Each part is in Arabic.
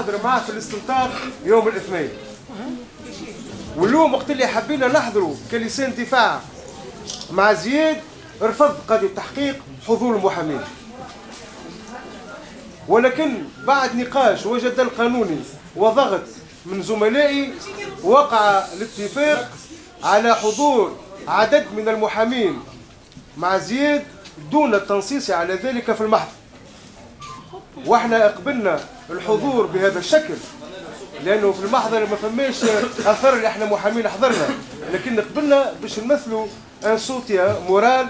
حاضر معاه في الاستنطاق يوم الاثنين. واليوم وقت اللي حبينا نحضروا كلسان دفاع مع زياد رفض قاضي التحقيق حضور المحامين، ولكن بعد نقاش وجدل قانوني وضغط من زملائي وقع الاتفاق على حضور عدد من المحامين مع زياد دون التنصيص على ذلك في المحضر. واحنا قبلنا الحضور بهذا الشكل لانه في المحضر ما فماش اثر اللي احنا محامين حضرنا، لكن قبلنا باش نمثلوا ان صوتيا مورال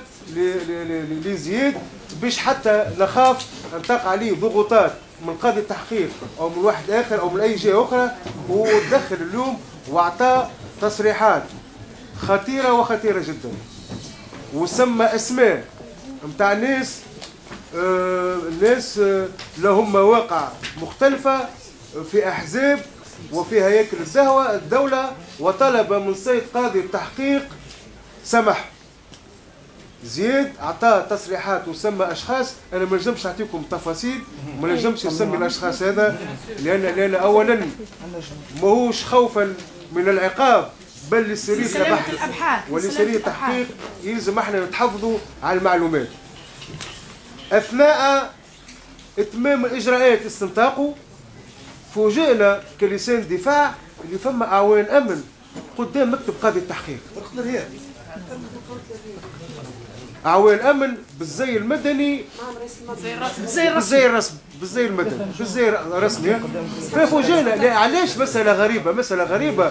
لزياد باش حتى نخاف ان تقع عليه ضغوطات من قاضي التحقيق او من واحد اخر او من اي جهه اخرى. وتدخل اليوم واعطى تصريحات خطيره وخطيره جدا، وسمى اسماء نتاع ناس لهم مواقع مختلفه في احزاب وفي هياكل الدوله، وطلب من سيد قاضي التحقيق سمح. زياد اعطى تصريحات وسمى اشخاص، انا ما نجمش نعطيكم تفاصيل، ما نجمش نسمي الاشخاص هذا لان اولا ماهوش خوفا من العقاب، بل لسريه بحث ولسريه تحقيق يلزم احنا نتحفظوا على المعلومات. اثناء اتمام اجراءات استنطاقه فوجئنا كلسان دفاع اللي فما اعوان امن قدام مكتب قاضي التحقيق. اعوان امن بالزي المدني، بالزي الرسمي، بالزي المدني، بالزي الرسمي. ففوجئنا علاش مساله غريبه، مساله غريبه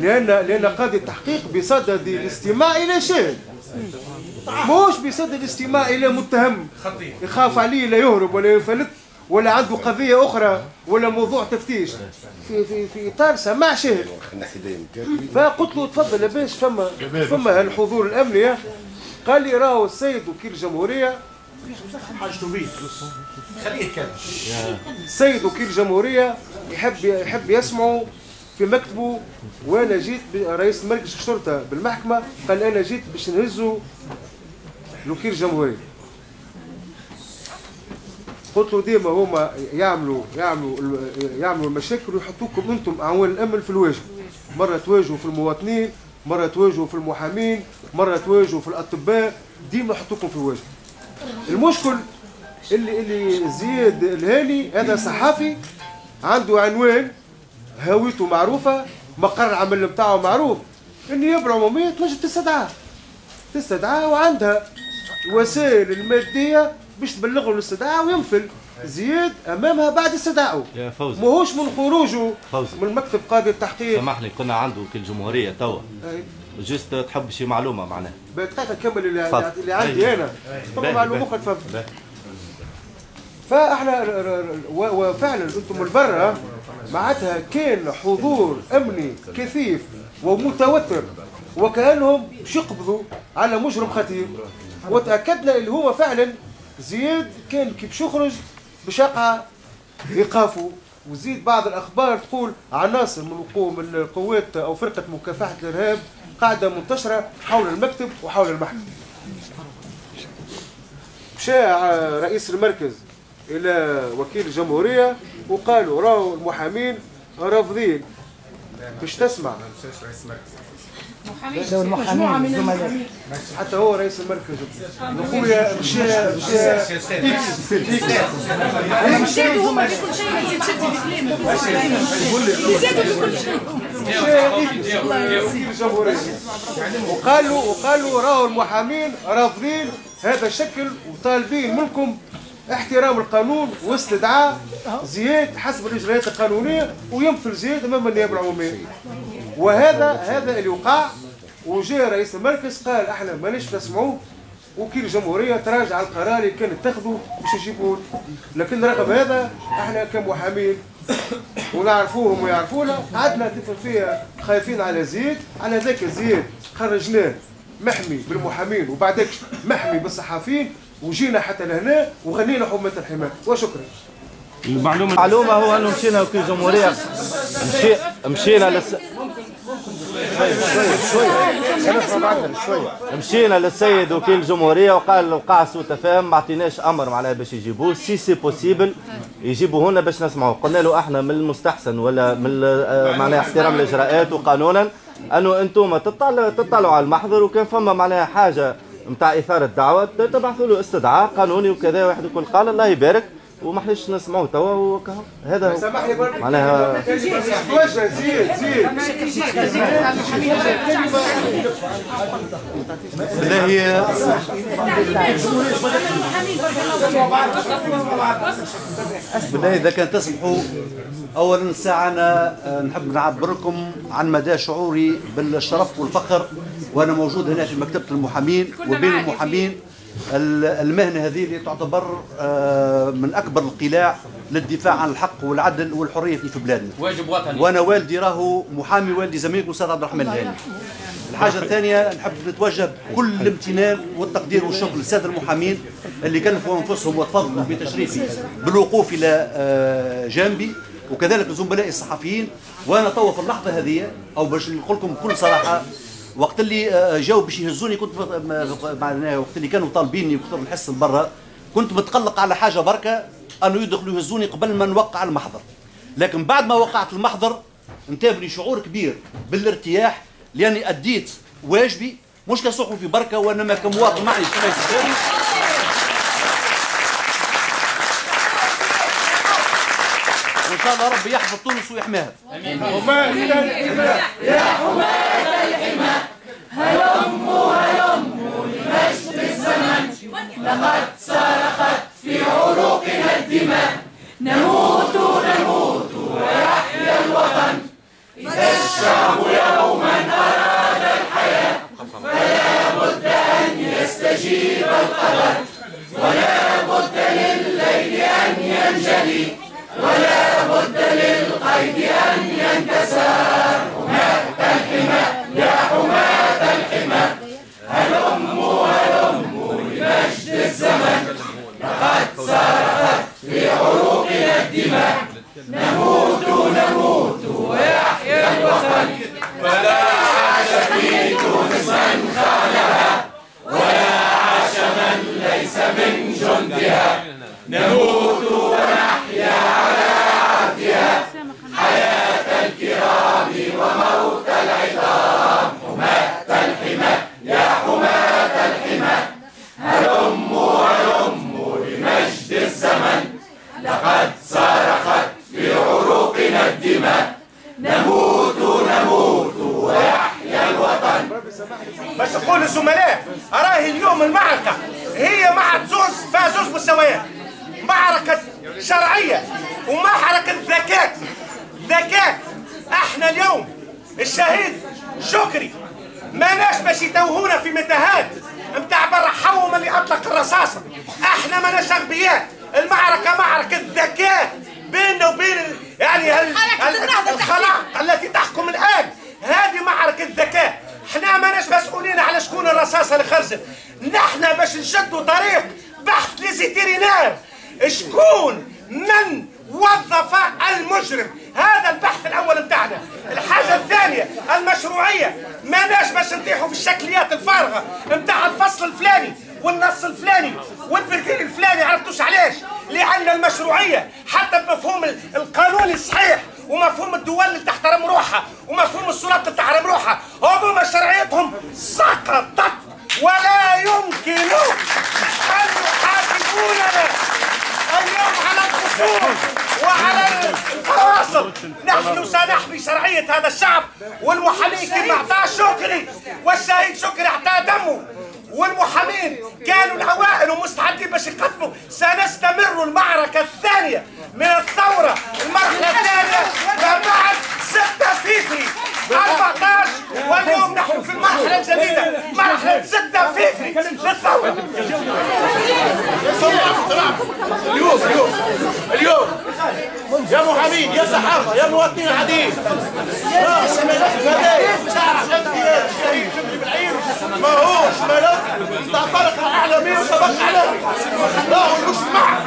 لان قاضي التحقيق بصدد الاستماع الى شاهد، ماهوش بصدد الاستماع الى متهم يخاف عليه لا يهرب ولا يفلت ولا عنده قضيه اخرى ولا موضوع تفتيش، في اطار سماع شاهد. فقلت له تفضل يا باش فما الحضور الامني. قال لي راهو السيد وكيل الجمهوريه حاجته بيه، خليه يتكلم. السيد وكيل الجمهوريه يحب يسمعه في مكتبه، وانا جيت رئيس مركز الشرطه بالمحكمه قال انا جيت باش نهزوا الوكيل الجمهوريه. قلت له ديما هما يعملوا المشاكل ويحطوكم انتم اعوان الامن في الواجب، مره تواجهوا في المواطنين، مره تواجهوا في المحامين، مره تواجهوا في الاطباء، ديما يحطوكم في الواجب. المشكل اللي زياد الهاني هذا صحفي عنده عنوان هويته معروفه، مقر العمل بتاعه معروف، اللي يبرع عموميه تنجم تستدعاه وعندها وسائل الماديه باش تبلغوا الاستدعاء وينفل. زياد امامها بعد استدعائه، ماهوش من خروجه من مكتب قاضي التحقيق. سمح لي، كنا عنده وكيل الجمهوريه توا، جست تحب شي معلومه معناها بالدقيقه كمل اللي عندي انا، فما معلومه اخرى تفضل. فاحنا وفعلا انتم البرة معناتها كان حضور امني كثيف ومتوتر، وكانهم باش يقبضوا على مجرم خطير. وتاكدنا اللي هو فعلا زياد كان كي باش يخرج باش يقع ايقافه. وزيد بعض الاخبار تقول عناصر من القوات او فرقه مكافحه الارهاب قاعده منتشره حول المكتب وحول المحكمه. شاع رئيس المركز الى وكيل الجمهوريه وقالوا راهو المحامين رافضين باش تسمع. مجموعة من المحامين حتى هو رئيس المركز اخويا وقالوا راهو المحامين رافضين هذا الشكل وطالبين منكم احترام القانون واستدعاء زياد حسب الاجراءات القانونيه ويمثل زياد امام النيابه العموميه. وهذا اللي وقع. وجاء رئيس المركز قال احنا ماناش نسمعوه، وكيل الجمهوريه تراجع القرار اللي كان اتخذه باش يجيبوه، لكن رغم هذا احنا كمحامين ونعرفوهم ويعرفونا قعدنا فيها خايفين على زياد. على ذاك زياد خرجناه محمي بالمحامين وبعدك محمي بالصحفيين، وجينا حتى لهنا وغنينا حماة الحماة. وشكرا. المعلومه هو انه مشينا وكيل الجمهوريه، مشينا شوية. مشينا للسيد وكيل الجمهورية وقال وقع سوء تفاهم، ما عطيناش أمر معناها باش يجيبوه، سي سي بوسيبل يجيبوه هنا باش نسمعوه. قلنا له احنا من المستحسن ولا من معناها احترام الإجراءات وقانونا أنه أنتم تطلعوا على المحضر، وكان فما معناها حاجة نتاع إثارة دعوة تبعثوا له استدعاء قانوني وكذا. واحد يقول قال الله يبارك وما حناش نسمعوا توا وكهو هذا هو معناها. هي بالله اذا كان تسمحوا، اولا الساعه انا نحب نعبر لكم عن مدى شعوري بالشرف والفخر وانا موجود هنا في مكتبه المحامين وبين المحامين. المهنة هذه اللي تعتبر من أكبر القلاع للدفاع عن الحق والعدل والحرية في بلادنا، واجب وطني. وأنا والدي راهو محامي، والدي زميلك الأستاذ عبد الرحمن الهاني. الحاجة الثانية نحب نتوجه بكل الامتنان والتقدير والشكر للسادة المحامين اللي كلفوا أنفسهم وتفضلوا بتشريفي بالوقوف إلى جانبي، وكذلك زملائي الصحفيين. وأنا توا في اللحظة هذه أو باش نقول لكم بكل صراحة، وقت اللي جاوا باش يهزوني كنت معناها وقت اللي كانوا طالبيني وكثر الحس برا كنت متقلق على حاجه بركه انه يدخلوا يهزوني قبل ما نوقع المحضر، لكن بعد ما وقعت المحضر انتابني شعور كبير بالارتياح لاني اديت واجبي مش كصحفي بركه وانما كمواطن. معليش وان شاء الله ربي يحفظ تونس ويحماها. امين. يا حماة الحمى هلموا هلموا لمجد الزمن، لقد صرخت في عروقنا الدماء، نموت نموت ويحيا الوطن. إذا الشعب يوما أراد الحياة فلا بد أن يستجيب القدر، ولا بد للليل أن ينجلي، ولا بد للقيد أن ينكسر. حماة الحمى يا حماة الحمى هلموا هلموا لمجد الزمن، لقد صرخت في عروقنا الدماء، نموت نموت ويحيا الوطن. فلا عاش في تونس من خانها، ولا عاش من ليس من جندها، نموت ونحيا على عهدها، حياة الكرام وموت العظام. حماة الحمى يا حماة الحمى هلموا هلموا لمجد الزمن، لقد صرخت في عروقنا الدماء، نموت نموت ويحيا الوطن. باش نقول للزملاء راهي اليوم المعركة هي مع زوز فيها زوز مستويات، معركة شرعية ومعركة ذكاء. ذكاء احنا اليوم الشهيد شكري ماناش باش يتوهونا في متاهات نتاع برا حوم اللي اطلق الرصاصة، احنا ماناش اغبياء. المعركة معركة ذكاء بيننا وبين يعني الخلاق التي تحكم الان، هذه معركة ذكاء. احنا ماناش مسؤولين على شكون الرصاصة اللي خرجت، نحنا باش نشدوا طريق بحث لزيتيرينار شكون من وظف المجرم، هذا البحث الاول بتاعنا. الحاجه الثانيه المشروعيه، ماناش باش نطيحوا في الشكليات الفارغه بتاع الفصل الفلاني والنص الفلاني والتركيب الفلاني، عرفتوش علاش؟ لان المشروعيه حتى بمفهوم القانوني الصحيح ومفهوم الدول اللي تحترم روحها ومفهوم السلطات اللي تحترم روحها، عموما شرعيتهم سقطت ولا يمكن ان يحاسبوننا اليوم على الخصوم وعلى الفواصل. نحن سنحمي شرعيه هذا الشعب، والمحامي كما اعطاه شكري والشهيد شكري اعطاه دمه، والمحامين كانوا الاوائل ومستعدين باش يقدموا. سنستمر المعركه الثانيه من الثوره، المرحله الثانيه ما بعد 6 فبراير 14، واليوم نحن في المرحله الجديده مرحله 6 فبراير للثوره. اليوم اليوم اليوم يا محامين يا صحافه يا مواطنين العاديين، راس ملف شكري بلعيد ماهوش ملف تاع الطبقه الاعلاميه وطبقه اعلاميه، راهو المجتمع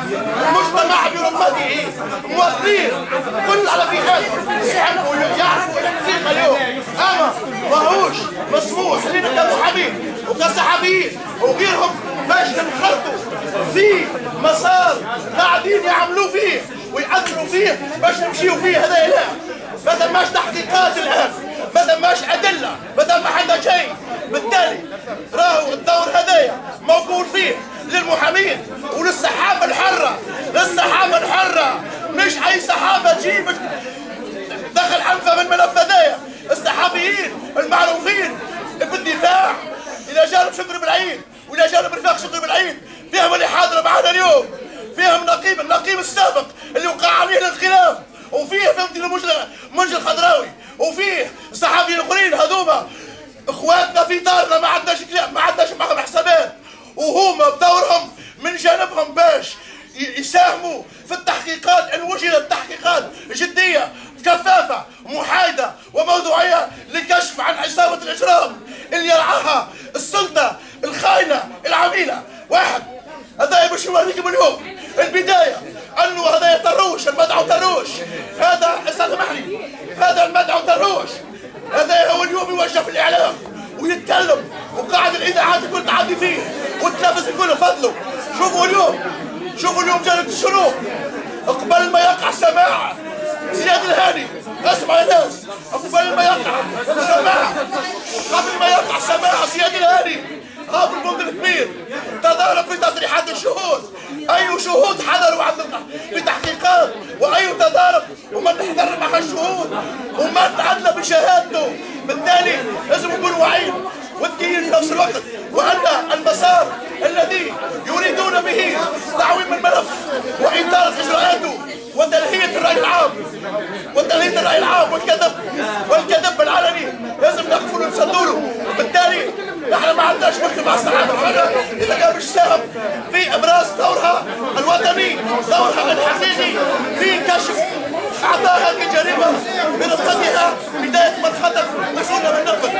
برمته مواطنين كل على فئات يعرفوا الحقيقه اليوم. اما ماهوش مسموح لنا كمحامين وكصحفيين وغيرهم باش ننخرطوا في مسار قاعدين يعملوا فيه ويأثروا فيه باش نمشيوا فيه. هذا لا، ما ثماش تحقيقات الآن، ما ثماش أدلة، ما ثم حتى شيء، بالتالي راهو الدور هذايا موجود فيه للمحامين وللصحافة الحرة. للصحافة الحرة مش أي صحافة تجي دخل أنفه من الملف هذايا، الصحفيين المعروفين بالدفاع إلى جانب شكري بلعيد وإلى جانب رفاق شكري بلعيد، فيهم اللي حاضرة معنا اليوم، فيهم النقيب السابق اللي وقع عليه الانقلاب، وفيه فهمتني منجي الخضراوي، وفيه صحفيين اخرين هذوما اخواتنا في دارنا ما عندناش كلام، ما عندناش معهم حسابات، وهما بدورهم من جانبهم باش يساهموا في التحقيقات ان وجدت تحقيقات جديه كثافه محايده وموضوعيه للكشف عن عصابه الاجرام اللي يرعاها السلطه الخاينه العميله. واحد هذا باش نوريكم اليوم البدايه انه هذا طروش، المدعو طروش، هذا اسمح لي، هذا المدعو طروش هذا هو اليوم يوجه في الاعلام ويتكلم وقاعد الاذاعات الكل تعدي فيه والتلفز الكل فضله. شوفوا اليوم جانب الشروق قبل ما يقع سماع زياد الهاني، اسمعوا يا ناس، قبل ما يقع سماع زياد الهاني قابل البنك الكبير تظاهر في تصريحات الشهود، اي شهود حضروا عندنا في تحقيقات واي تضارب ومن حضر مع الشهود ومن عدل بشهادته، بالتالي لازم نكون واعيين وذكيين في نفس الوقت، وان المسار الذي يريدون به تعويم الملف واطاله اجراءاته وتلهيه الراي العام والكذب العلني لازم نقفلوا ونسدوا. بالتالي نحن ما عندناش مشكل مع الصحافه الحره اذا كان مش ساهم في ابراز دورها الوطني، دورها الحقيقي في كشف اعضاء هذه الجريمه من القضيه بدايه ما الخطر وصولنا من نفذ.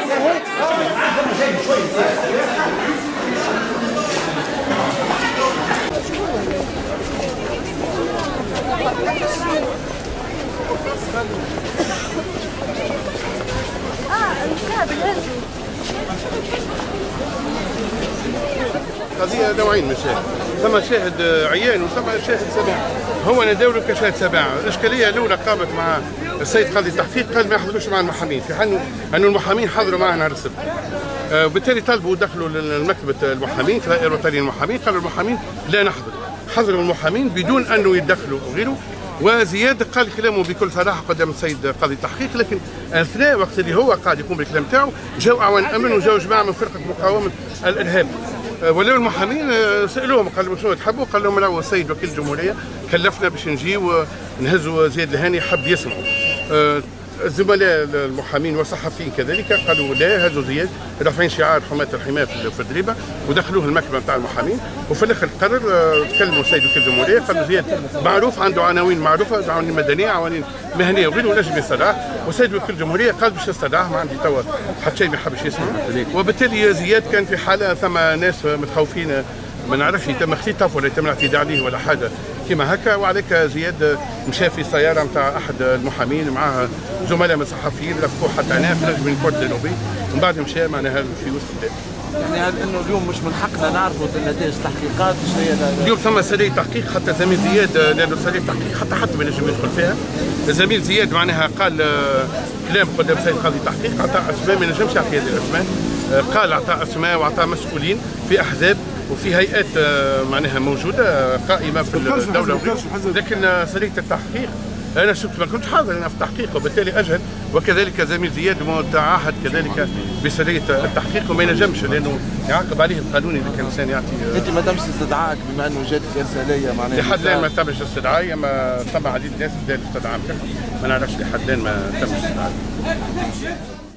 قضية نوعين من الشاهد، ثم شاهد عيان وثم شاهد سباعة، هو نداوله كشاهد سباعة. الإشكالية الأولى قامت مع السيد قاضي التحقيق، قال ما يحضروش مع المحامين، في حال أنه المحامين حضروا معنا نهار السبت، وبالتالي طلبوا دخلوا لمكتبة المحامين في الهيئة الوطنية للمحامين، قالوا المحامين لا نحضر، حضروا المحامين بدون أنه يدخلوا وغيره. وزياد قال كلامه بكل صراحه قدام السيد قاضي التحقيق، لكن اثناء وقت اللي هو قاعد يقوم بالكلام تاعو جاو اعوان امن وجاو جماعه من فرقه مقاومه الارهاب، ولاو المحامين سالوهم قالوا شنو تحبوا؟ قال لهم راهو السيد وكيل الجمهوريه كلفنا باش نجيو نهزوا زياد الهاني، حب يسمعوا. الزملاء المحامين والصحفيين كذلك قالوا لا، هزوا زياد، رافعين شعار حماة في الدريبه ودخلوه المكتبه نتاع المحامين. وفي الاخر قرر تكلموا السيد وكيل الجمهوريه، قالوا زياد معروف عنده عناوين معروفه، عناوين مدنيه، عناوين مهنيه وغيره، ونجم يستدعاه. والسيد وكيل الجمهوريه قال باش يستدعاه، ما عندي توا حتى شيء ما يحبش يسمع. وبالتالي زياد كان في حاله ثم ناس متخوفين، ما نعرفش يتم اختطافه ولا يتم الاعتداء عليه ولا حاجه كما هكا. وعليك زياد مشى في سياره نتاع احد المحامين معاه زملاء من الصحفيين، لفوه حتى هنا خرج من الكورت النوبي ومن بعد مشى معناها في وسط البلاد. يعني انه اليوم مش من حقنا نعرفوا نتائج تحقيقات شنو. اليوم ثم سلية تحقيق، حتى زميل زياد لانه سلية تحقيق حتى حتى ما نجم يدخل فيها. زميل زياد معناها قال كلام قدام سيد قاضي التحقيق، عطى اسماء ما نجمش يعطي هذه الاسماء، قال عطى اسماء وعطى مسؤولين في احزاب وفي هيئات معناها موجوده قائمه في الدوله، لكن سلية التحقيق انا شفت ما كنت حاضر انا في التحقيق وبالتالي اجهل، وكذلك زميل زياد متعهد كذلك بسريه التحقيق وما ينجمش لانه يعاقب عليه القانوني اللي كان الانسان يعطي. انت ما تمش استدعائك بما انه جاتك رساليه معناها لحد الان ما تمش استدعائي، ما طبعا عديد ناس بدات استدعائك، ما نعرفش لحد الان ما تمش استدعائي.